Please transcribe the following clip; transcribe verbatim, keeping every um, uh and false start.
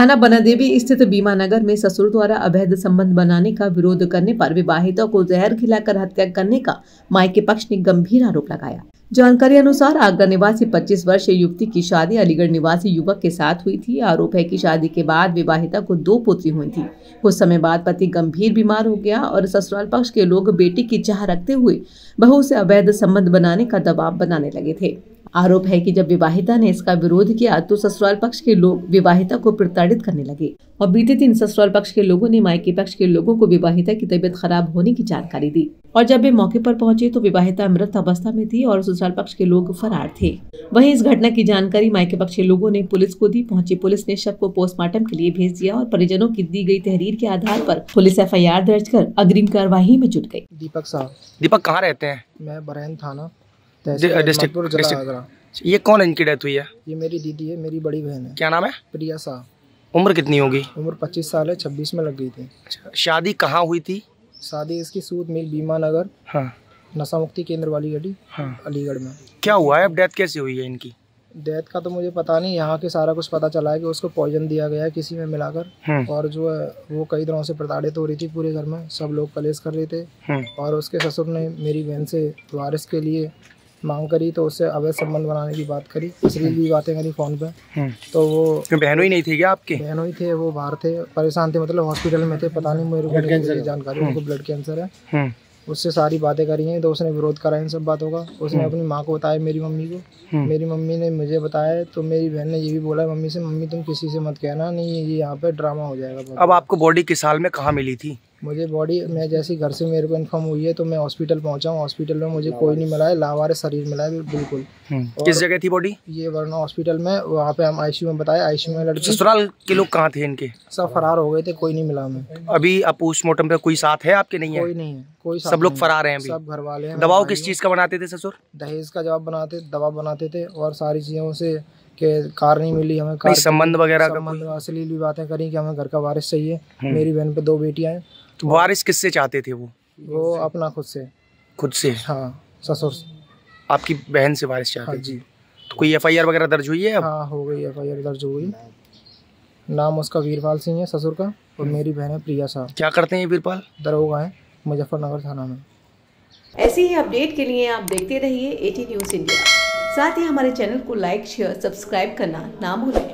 थाना बनादेवी स्थित बीमा नगर में ससुर द्वारा अवैध संबंध बनाने का विरोध करने पर विवाहिता को जहर खिलाकर हत्या करने का मायके पक्ष ने गंभीर आरोप लगाया। जानकारी अनुसार आगरा निवासी पच्चीस वर्षीय युवती की शादी अलीगढ़ निवासी युवक के साथ हुई थी। आरोप है कि शादी के बाद विवाहिता को दो पुत्री हुई थी। कुछ समय बाद पति गंभीर बीमार हो गया और ससुराल पक्ष के लोग बेटी की चाह रखते हुए बहू से अवैध संबंध बनाने का दबाव बनाने लगे थे। आरोप है कि जब विवाहिता ने इसका विरोध किया तो ससुराल पक्ष के लोग विवाहिता को प्रताड़ित करने लगे और बीते दिन ससुराल पक्ष के लोगों ने मायके पक्ष के लोगों को विवाहिता की तबीयत खराब होने की जानकारी दी और जब वे मौके पर पहुंचे तो विवाहिता मृत अवस्था में थी और ससुराल पक्ष के लोग फरार थे। वहीं इस घटना की जानकारी मायके पक्ष के लोगों ने पुलिस को दी। पहुंची पुलिस ने शव को पोस्टमार्टम के लिए भेज दिया और परिजनों की दी गई तहरीर के आधार पर पुलिस एफ आई आर दर्ज कर अग्रिम कार्यवाही में जुट गयी। दीपक साहब। दीपक कहाँ रहते हैं? मैं बरहल थाना डिस्ट्रिक्ट। ये कौन इनकी डेथ हुई है? ये मेरी दीदी है, मेरी बड़ी बहन है। क्या नाम है? प्रिया साहब। उम्र कितनी होगी? उम्र पच्चीस साल है, छब्बीस में लग गई थी। शादी कहाँ हुई थी? शादी इसकी सूद मिल बीमा नगर, हाँ। नशा मुक्ति केंद्र वाली गली, हाँ। अलीगढ़ में। क्या हुआ है अब? डेथ कैसे हुई है इनकी? डेथ का तो मुझे पता नहीं, यहाँ के सारा कुछ पता चला है कि उसको पॉइजन दिया गया है किसी में मिलाकर और जो है वो कई दिनों से प्रताड़ित हो रही थी। पूरे घर में सब लोग कलेश कर रहे थे और उसके ससुर ने मेरी बहन से वारिस के लिए मांग करी तो उससे अवैध संबंध बनाने की बात करी, इसलिए भी बातें करी फोन पे। तो वो बहनों ही नहीं थी क्या आपके? बहनों ही थे, वो बाहर थे, परेशान थे, मतलब हॉस्पिटल में थे, पता नहीं मेरे को नहीं जानकारी, उनको ब्लड कैंसर है। उससे सारी बातें करी हैं तो उसने विरोध करा इन सब बातों का। उसने अपनी माँ को बताया, मेरी मम्मी को, मेरी मम्मी ने मुझे बताया तो मेरी बहन ने ये भी बोला मम्मी से, मम्मी तुम किसी से मत कहना, नहीं ये यहाँ पे ड्रामा हो जाएगा। अब आपको बॉडी किस हाल में कहाँ मिली थी? मुझे बॉडी मैं जैसी घर से मेरे को इन्फॉर्म हुई है तो मैं हॉस्पिटल पहुंचा हूँ। हॉस्पिटल में मुझे कोई नहीं मिला है, लावारिस शरीर मिला है बिल्कुल। किस जगह थी बॉडी? ये वरना हॉस्पिटल में, वहाँ पे हम आईसीयू में बताया, आईसीयू में लड़की। ससुराल के लोग कहाँ थे इनके? सब फरार हो गए थे, कोई नहीं मिला हमें। अभी आप पोस्टमार्टम पे कोई साथ है आपके? नहीं है, कोई नहीं है, कोई सब लोग फरार है। सब घर वाले हैं। दबाव किस चीज़ का बनाते थे ससुर? दहेज का जवाब बनाते दबाव बनाते थे और सारी चीजों से के कार नहीं मिली हमें, कार संबंध वगैरह संबंध असली भी बातें करी कि हमें घर का वारिस चाहिए। मेरी बहन पे दो बेटियां हैं। वारिस किससे चाहते थे वो? वो अपना खुद से। खुद से? हाँ, ससुर। आपकी बहन से वारिस चाहते? हाँ जी। तो कोई एफ आई आर वगैरह दर्ज हुई है? हाँ हो गई, एफ आई आर दर्ज हो गई। नाम उसका वीरपाल सिंह है ससुर का और मेरी बहन है प्रिया साहब। क्या करते हैं वीरपाल? दरोगा है मुजफ्फरनगर थाना में। ऐसी ही अपडेट के लिए आप देखते रहिए ए टी न्यूज़ इंडिया। साथ ही हमारे चैनल को लाइक शेयर सब्सक्राइब करना ना भूलें।